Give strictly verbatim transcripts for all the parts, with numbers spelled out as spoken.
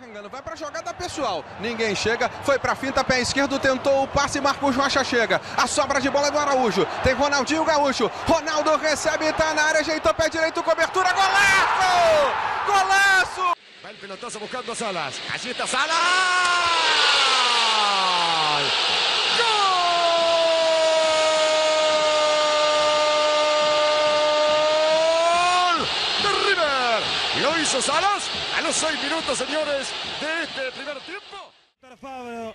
Carregando, vai pra jogada pessoal, ninguém chega, foi pra finta, pé esquerdo, tentou o passe, Marco Joacha chega, a sobra de bola é do Araújo, tem Ronaldinho Gaúcho, Ronaldo recebe, tá na área, ajeitou pé direito, cobertura, golaço, golaço! Vai o pelotazo buscando a Zalas, allí está Zalas! Lo hizo Zalas a los seis minutos, señores, de este primer tiempo. Fabro,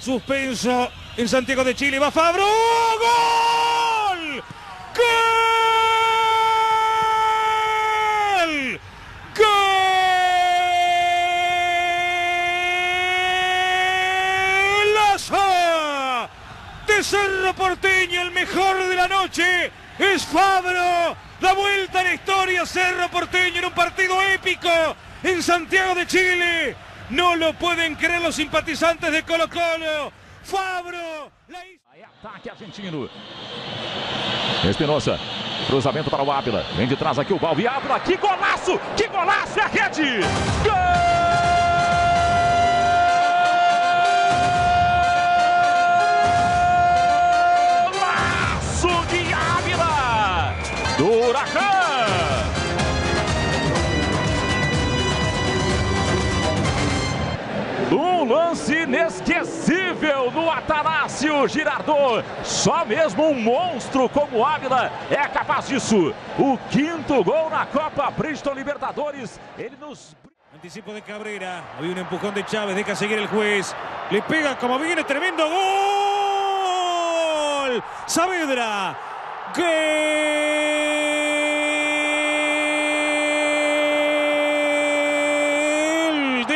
suspenso en Santiago de Chile, va Fabro, ¡gol! ¡Gol! ¡Golazo! De Cerro Porteño, el mejor de la noche, es Fabro. La vuelta a la historia, Cerro Porteño en un partido épico en Santiago de Chile. No lo pueden creer los simpatizantes de Colo-Colo. Fabro. La... Aí, ataque argentino. Espinosa. Cruzamento para o Ávila. Vem de trás aqui o Balbi. Ávila, que golaço! Que golaço! É a rede! Gol! Do Huracán. Um lance inesquecível do Atanasio Girardot. Só mesmo um monstro como Ávila é capaz disso. O quinto gol na Copa Libertadores. Ele nos... Anticipo de Cabrera. Había un empujón de Chávez. Deja seguir el juez. Le pega como viene. Tremendo gol. Saavedra. Gol.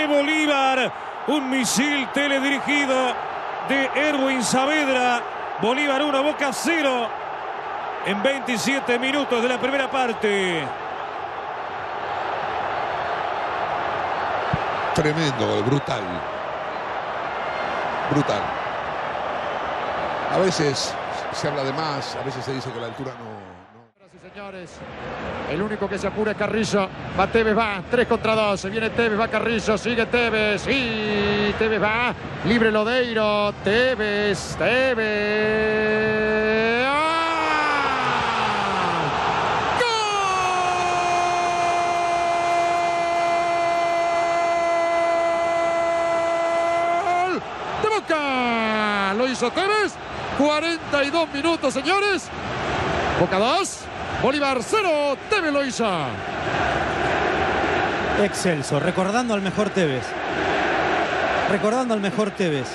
Bolívar, un misil teledirigido de Erwin Saavedra, Bolívar uno, Boca cero, en veintisiete minutos de la primera parte. Tremendo, brutal, brutal. A veces se habla de más, a veces se dice que la altura no... Señores, el único que se apura es Carrizo, va Tevez, va, tres contra dos, se viene Tevez, va Carrizo, sigue Tevez, y Tevez va, libre Lodeiro, Tevez, Tevez, ¡ah! ¡Gol! ¡De Boca! Lo hizo Tevez, cuarenta y dos minutos, señores, Boca dos. Bolívar cero, Tevez lo hizo. Excelso, recordando al mejor Tevez. Recordando al mejor Tevez.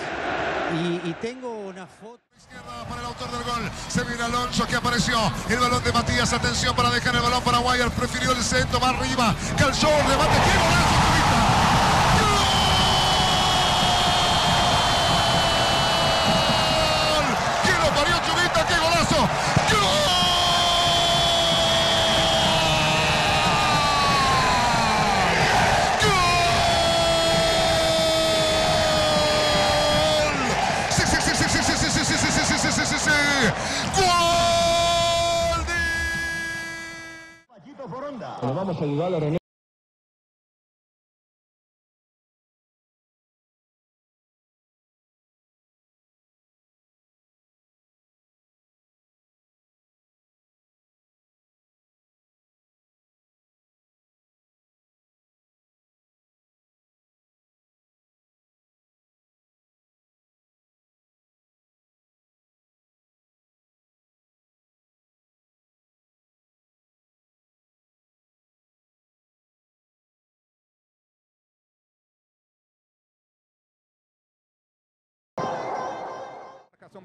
Y, y tengo una foto... Izquierda para el autor del gol. Se viene Alonso que apareció. El balón de Matías, atención para dejar el balón para Guayas. Prefirió el centro, va arriba. Calzó, remate, qué golazo. Nos vamos a ayudar a René.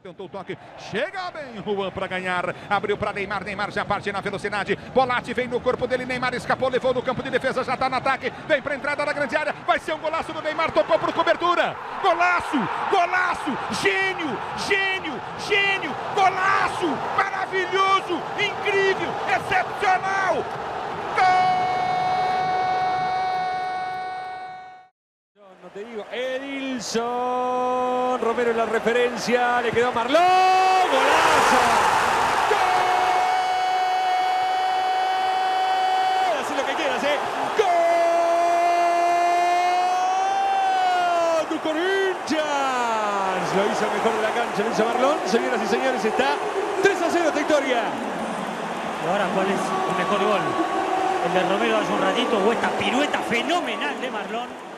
Tentou o toque, chega bem Juan para ganhar, abriu para Neymar, Neymar já parte na velocidade, Bolatti vem no corpo dele, Neymar escapou, levou do campo de defesa, já tá no ataque, vem pra entrada da grande área, vai ser um golaço do Neymar, tocou por cobertura, golaço, golaço, gênio, gênio, gênio, golaço, maravilhoso, incrível, excepcional, gol! Não te digo, Edilson Romero en la referencia, le quedó Marlón, golazo, gol, haz lo que quieras, eh, gol. Corinthians. Lo hizo mejor de la cancha, lo hizo Marlón. Señoras y señores, está tres a cero esta victoria. Y ahora, ¿cuál es el mejor gol? El de Romero hace un ratito, o esta pirueta fenomenal de Marlón.